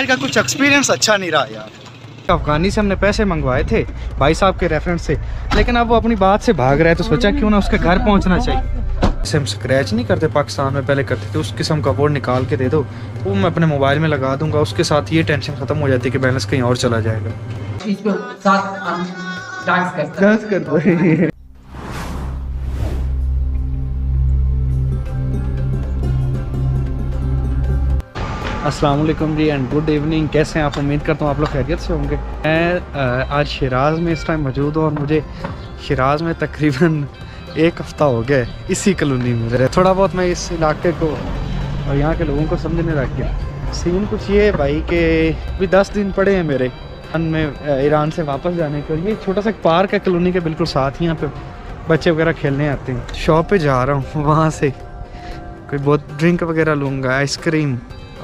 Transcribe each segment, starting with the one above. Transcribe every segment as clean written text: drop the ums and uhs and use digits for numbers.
आज का कुछ एक्सपीरियंस अच्छा नहीं रहा यार। अफगानी से हमने पैसे मंगवाए थे भाई साहब के रेफरेंस से, लेकिन अब वो अपनी बात से भाग रहा है तो सोचा क्यों ना उसके घर पहुंचना चाहिए। इसे हम स्क्रैच नहीं करते, पाकिस्तान में पहले करते थे, उस किस्म का बोर्ड निकाल के दे दो, वो मैं अपने मोबाइल में लगा दूंगा, उसके साथ ये टेंशन खत्म हो जाती है कि बैलेंस कहीं और चला जाएगा। अस्सलाम वालेकुम जी एंड गुड इवनिंग, कैसे हैं आप? उम्मीद करता हूँ आप लोग खैरियत से होंगे। मैं आज शिराज में इस टाइम मौजूद हूँ और मुझे शिराज में तकरीबन एक हफ़्ता हो गया इसी कॉलोनी में रहे। थोड़ा बहुत मैं इस इलाके को और यहाँ के लोगों को समझने लग गया। सीन कुछ ये है भाई कि अभी 10 दिन पड़े हैं मेरे में ईरान से वापस जाने के लिए। छोटा सा पार्क है कॉलोनी के बिल्कुल साथ ही, यहाँ पर बच्चे वगैरह खेलने आते हैं। शॉप पर जा रहा हूँ, वहाँ से कोई बहुत ड्रिंक वगैरह लूँगा, आइसक्रीम,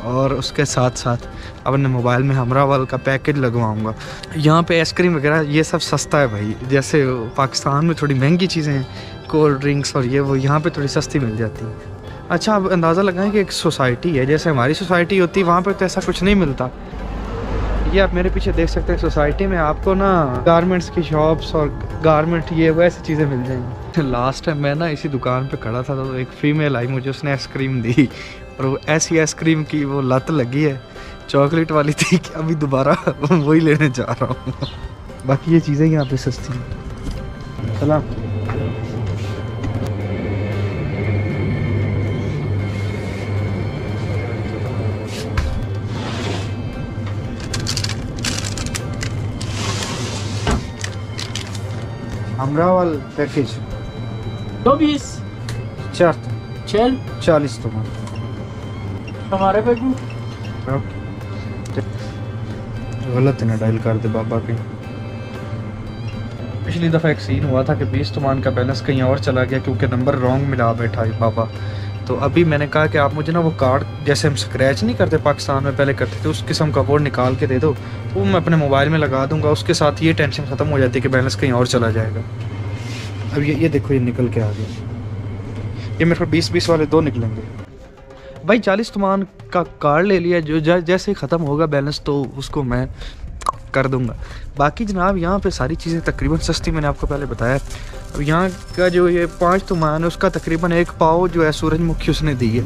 और उसके साथ साथ अपने मोबाइल में हमरावल का पैकेज लगवाऊंगा। यहाँ पे आइसक्रीम वगैरह ये सब सस्ता है भाई, जैसे पाकिस्तान में थोड़ी महंगी चीज़ें हैं, कोल्ड ड्रिंक्स और ये वो, यहाँ पे थोड़ी सस्ती मिल जाती है। अच्छा आप अंदाज़ा लगाएं कि एक सोसाइटी है जैसे हमारी सोसाइटी होती है, वहाँ पर तो ऐसा कुछ नहीं मिलता। ये आप मेरे पीछे देख सकते हैं, सोसाइटी में आपको ना गारमेंट्स की शॉप्स और गारमेंट ये वो ऐसी चीज़ें मिल जाएंगी। लास्ट टाइम मैं ना इसी दुकान पे खड़ा था तो एक फीमेल आई, मुझे उसने आइसक्रीम दी और वो ऐसी आइसक्रीम की वो लत लगी है, चॉकलेट वाली थी, कि अभी दोबारा वही लेने जा रहा हूँ। बाकी ये चीज़ें यहाँ पे सस्ती हैं। सलाम हमरावल पैकेज 40 तुम्हारा हमारे पे गलत है ना, डायल कर दे बाबा की। पिछली दफ़ा एक सीन हुआ था कि 20 तुमान का बैलेंस कहीं और चला गया क्योंकि नंबर रॉन्ग मिला बैठा है बाबा। तो अभी मैंने कहा कि आप मुझे ना वो कार्ड, जैसे हम स्क्रैच नहीं करते पाकिस्तान में पहले करते थे, उस किस्म का बोर्ड निकाल के दे दो, वो मैं अपने मोबाइल में लगा दूंगा, उसके साथ ये टेंशन ख़त्म हो जाती है कि बैलेंस कहीं और चला जाएगा। अब ये देखो ये निकल के आ गया, ये मेरे को 20-20 वाले दो निकलेंगे भाई। 40 तुमान का कार्ड ले लिया, जो जैसे ही ख़त्म होगा बैलेंस तो उसको मैं कर दूंगा। बाकी जनाब यहाँ पे सारी चीज़ें तकरीबन सस्ती, मैंने आपको पहले बताया। अब यहाँ का जो ये 5 तुमान है उसका तकरीबन 1 पाव जो है सूरजमुखी उसने दी है,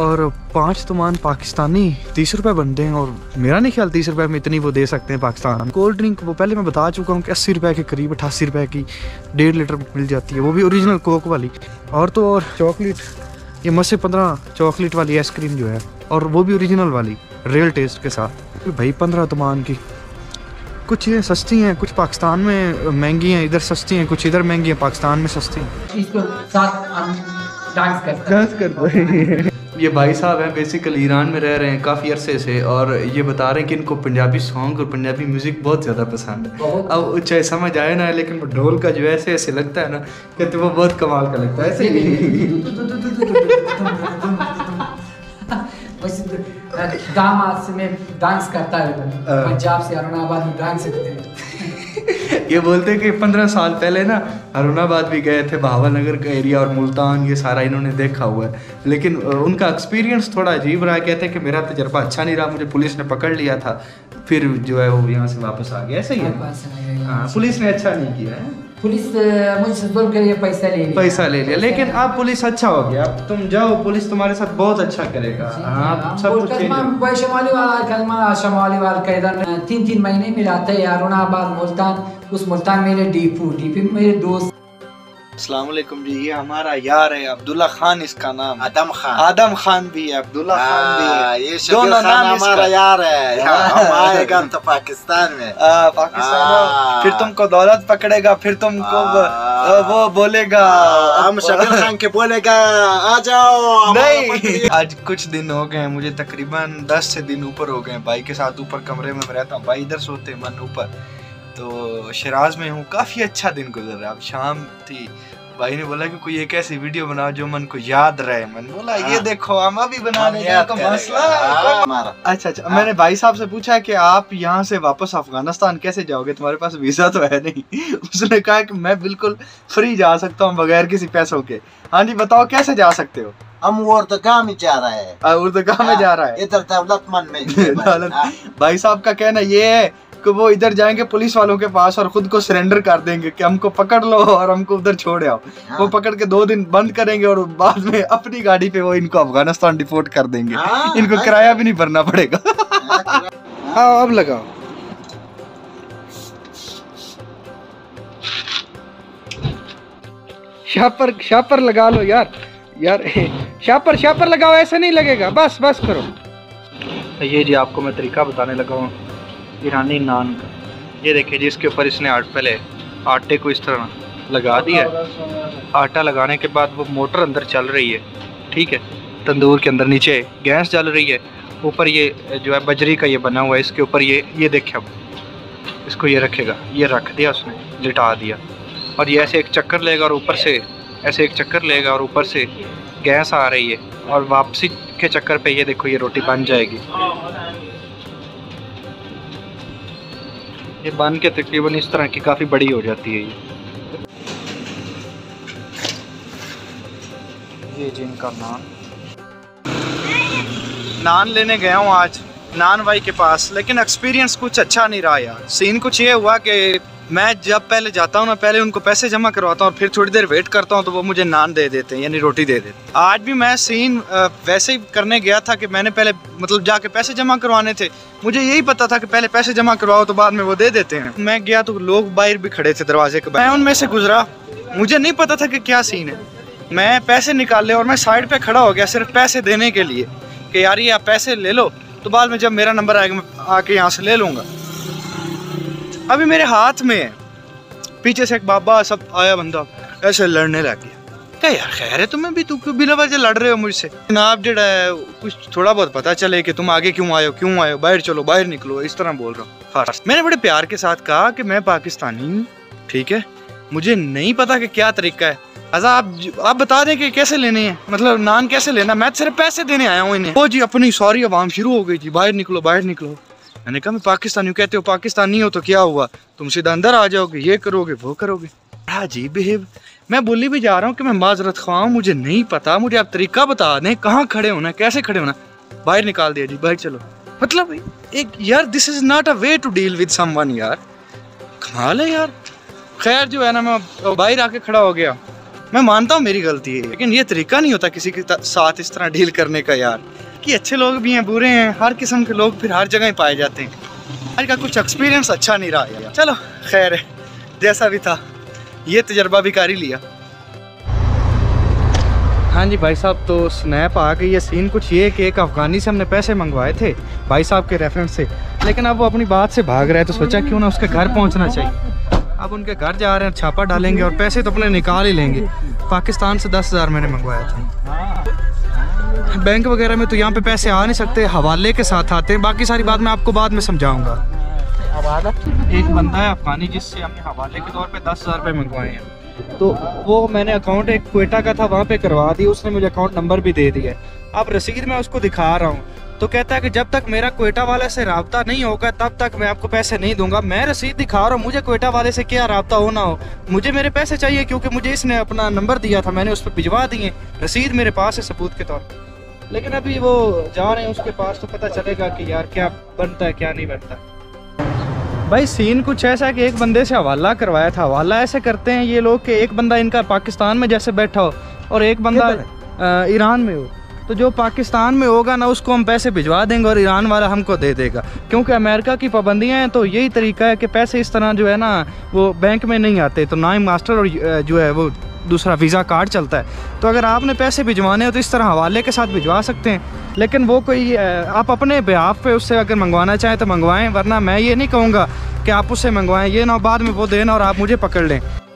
और 5 तुमान पाकिस्तानी 30 रुपये बनते हैं, और मेरा नहीं ख्याल 30 रुपये में इतनी वो दे सकते हैं पाकिस्तान। कोल्ड ड्रिंक वो पहले मैं बता चुका हूँ कि 80 रुपये के करीब, 88 रुपये की 1.5 लीटर मिल जाती है, वो भी ओरिजिनल कोक वाली। और तो और चॉकलेट ये मसे 15 चॉकलेट वाली आइसक्रीम जो है, और वो भी ओरिजिनल वाली रियल टेस्ट के साथ भाई 15 तुमान की। कुछ चीज़ें सस्ती हैं, कुछ पाकिस्तान में महंगी हैं, इधर सस्ती हैं, कुछ इधर महंगी हैं, पाकिस्तान में सस्ती हैं। इसको साथ डांस कर ये भाई साहब हैं, बेसिकली ईरान में रह रहे हैं काफ़ी अरसे से, और ये बता रहे हैं कि इनको पंजाबी सॉन्ग और पंजाबी म्यूज़िक बहुत ज़्यादा पसंद है। अब चाहे समझ आए ना, लेकिन वो ढोल का जो ऐसे ऐसे लगता है ना, कहते वो बहुत कमाल का लगता है ऐसे में डांस करता है, पंजाब से अरुणाबाद में डांस करते हैं। ये बोलते हैं कि 15 साल पहले ना अरुणाबाद भी गए थे, बहावलनगर का एरिया और मुल्तान ये सारा इन्होंने देखा हुआ है, लेकिन उनका एक्सपीरियंस थोड़ा अजीब रहा। कहते हैं कि मेरा तजर्बा अच्छा नहीं रहा, मुझे पुलिस ने पकड़ लिया था, फिर जो है वो यहाँ से वापस आ गया। ऐसा ही है, पुलिस ने अच्छा नहीं किया है, पुलिस मुझसे बोल कर ये पैसा ले लिया, लेकिन अब पुलिस अच्छा हो गया, अब तुम जाओ पुलिस तुम्हारे साथ बहुत अच्छा करेगा। आप सब कुछ 3-3 महीने में रहता है अरुणाबाद मुल्तान, उस मुल्तान मेरे डीपू मेरे दोस्त। अस्सलाम वालेकुम जी, ये हमारा यार है अब्दुल्ला खान, इसका नाम आदम खान भी है, अब्दुल्ला खान भी है, ये दोनों नाम हमारा यार है। हम आएगा तो पाकिस्तान में पाकिस्तान फिर तुमको दौलत पकड़ेगा, फिर तुमको वो बोलेगा हम शबीर खान के बोलेगा आ जाओ। नहीं आज कुछ दिन हो गए, मुझे तकरीबन 10 दिन ऊपर हो गए भाई के साथ, ऊपर कमरे में रहता हूँ भाई, इधर सोते मन ऊपर, तो शिराज में हूँ, काफ़ी अच्छा दिन गुजर रहा है। अब शाम थी, भाई ने बोला कि कोई एक ऐसी वीडियो बनाओ जो मन को याद रहे, मन बोला ये देखो हम अभी बनाने का तो मसला हमारा। अच्छा, मैंने भाई साहब से पूछा कि आप यहाँ से वापस अफगानिस्तान कैसे जाओगे, तुम्हारे पास वीज़ा तो है नहीं। उसने कहा कि मैं बिल्कुल फ्री जा सकता हूँ बगैर किसी पैसों के। हाँ जी बताओ कैसे जा सकते हो? हम उर्दगाह में जा रहा है, उर्दगाह में जा रहा है, इधर दौलतमंद में। भाई साहब का कहना ये है कि वो इधर जाएंगे पुलिस वालों के पास और खुद को सरेंडर कर देंगे कि हमको पकड़ लो और हमको उधर छोड़ आओ। वो पकड़ के 2 दिन बंद करेंगे और बाद में अपनी गाड़ी पे वो इनको अफगानिस्तान डिपोर्ट कर देंगे। इनको किराया भी नहीं भरना पड़ेगा। हाँ अब लगाओ। शापर लगा लो यार शापर लगाओ, ऐसा नहीं लगेगा। बस करो। ये जी आपको मैं तरीका बताने लगा हूँ ईरानी नान का। ये देखिए जी, इसके ऊपर इसने पहले आटे को इस तरह लगा दिया है। आटा लगाने के बाद वो मोटर अंदर चल रही है, ठीक है, तंदूर के अंदर। नीचे गैस जल रही है, ऊपर ये जो है बजरी का ये बना हुआ है, इसके ऊपर ये देखिए, अब इसको ये रखेगा। ये रख दिया उसने, लिटा दिया, और ये ऐसे एक चक्कर लेगा और ऊपर से ऐसे एक चक्कर लेगा और ऊपर से गैस आ रही है, और वापसी के चक्कर पर ये देखो ये रोटी बन जाएगी। ये बन के तकरीबन इस तरह की काफ़ी बड़ी हो जाती है। ये जी इनका नान लेने गया हूँ आज नान भाई के पास, लेकिन एक्सपीरियंस कुछ अच्छा नहीं रहा यार। सीन कुछ ये हुआ कि मैं जब पहले जाता हूँ ना, पहले उनको पैसे जमा करवाता हूँ और फिर थोड़ी देर वेट करता हूँ तो वो मुझे नान दे देते हैं, यानी रोटी दे देते। आज भी मैं सीन वैसे ही करने गया था कि मैंने पहले मतलब जाके पैसे जमा करवाने थे। मुझे यही पता था कि पहले पैसे जमा करवाओ तो बाद में वो दे देते हैं। मैं गया तो लोग बाहर भी खड़े थे दरवाजे के बाहर, मैं उनमें से गुजरा, मुझे नहीं पता था कि क्या सीन है। मैं पैसे निकाले और मैं साइड पर खड़ा हो गया सिर्फ पैसे देने के लिए कि यार ये आप पैसे ले लो, तो बाद में जब मेरा नंबर आएगा मैं आके यहाँ से ले लूँगा। अभी मेरे हाथ में है, पीछे से एक बाबा सब आया बंदा, ऐसे लड़ने लग गया। क्या यार खैर है तुम्हें भी, तू क्यों बिना वजह लड़ रहे हो मुझसे? जनाब जड़ा है कुछ थोड़ा बहुत पता चले कि तुम आगे क्यों आयो, बाहर चलो, बाहर निकलो, इस तरह बोल रहा हूँ। मैंने बड़े प्यार के साथ कहा कि मैं पाकिस्तानी हूँ, ठीक है, मुझे नहीं पता कि क्या तरीका है, अच्छा आप बता दें कि कैसे लेने हैं, मतलब नान कैसे लेना, मैं सिर्फ पैसे देने आया हूँ इन्हें। वो जी अपनी सॉरी आवाम शुरू हो गई जी, बाहर निकलो। मैंने कहा मैं पाकिस्तानी हूँ। कहते हो पाकिस्तानी हो तो क्या हुआ, तुम सीधा अंदर आ जाओगे, ये करोगे वो करोगे। बड़ा अजीब बिहेव। मैं बोली भी जा रहा हूँ कि मैं माजरत ख्वाह हूँ, मुझे नहीं पता, मुझे आप तरीका बता दें कहाँ खड़े होना, कैसे खड़े होना। बाहर निकाल दिया जी, बाहर चलो। मतलब एक यार this is not a way to deal with someone यार, कमाल है यार। खैर जो है ना, मैं बाहर आके खड़ा हो गया। मैं मानता हूँ मेरी गलती है, लेकिन ये तरीका नहीं होता किसी के साथ इस तरह डील करने का यार, कि अच्छे लोग भी हैं बुरे हैं, हर किस्म के लोग फिर हर जगह ही पाए जाते हैं। आज का कुछ एक्सपीरियंस अच्छा नहीं रहा यार। चलो खैर है, जैसा भी था ये तजर्बा भी कारी लिया। हाँ जी भाई साहब, तो स्नैप आ गई है। सीन कुछ ये कि एक अफ़गानी से हमने पैसे मंगवाए थे भाई साहब के रेफरेंस से, लेकिन अब वो अपनी बात से भाग रहा है, तो सोचा क्यों ना उसके घर पहुँचना चाहिए। अब उनके घर जा रहे हैं, छापा डालेंगे और पैसे तो अपने निकाल ही लेंगे। पाकिस्तान से 10,000 मैंने मंगवाया था। बैंक वगैरह में तो यहाँ पे पैसे आ नहीं सकते, हवाले के साथ आते हैं। बाकी सारी बात मैं आपको बाद में समझाऊंगा। एक बंदा है अफगानी जिससे हमने हवाले के तौर पे 10,000 रुपये मंगवाए हैं, तो वो मैंने अकाउंट एक क्वेटा का था वहाँ पे करवा दिया, उसने मुझे अकाउंट नंबर भी दे दिया। अब रसीद मैं उसको दिखा रहा हूँ तो कहता है कि जब तक मेरा क्वेटा वाले से रब्ता नहीं होगा तब तक मैं आपको पैसे नहीं दूंगा। मैं रसीद दिखा रहा हूँ, मुझे क्वेटा वाले से क्या रब्ता हो ना हो, मुझे मेरे पैसे चाहिए, क्योंकि मुझे इसने अपना नंबर दिया था, मैंने उस पर भिजवा दिए, रसीद मेरे पास है सबूत के तौर पर। लेकिन अभी वो जा रहे हैं उसके पास, तो पता चलेगा कि यार क्या बनता है क्या नहीं बनता। भाई सीन कुछ ऐसा कि एक बंदे से हवाला करवाया था। हवाला ऐसे करते हैं ये लोग कि एक बंदा इनका पाकिस्तान में जैसे बैठा हो और एक बंदा ईरान में हो, तो जो पाकिस्तान में होगा ना उसको हम पैसे भिजवा देंगे और ईरान वाला हमको दे देगा, क्योंकि अमेरिका की पाबंदियां हैं। तो यही तरीका है कि पैसे इस तरह जो है ना वो बैंक में नहीं आते, तो ना ही मास्टर और जो है वो दूसरा वीज़ा कार्ड चलता है। तो अगर आपने पैसे भिजवाने हो तो इस तरह हवाले के साथ भिजवा सकते हैं, लेकिन वो कोई आप अपने बिहाफ पे उससे अगर मंगवाना चाहें तो मंगवाएँ, वरना मैं ये नहीं कहूँगा कि आप उससे मंगवाएँ, ये ना बाद में वो देना और आप मुझे पकड़ लें।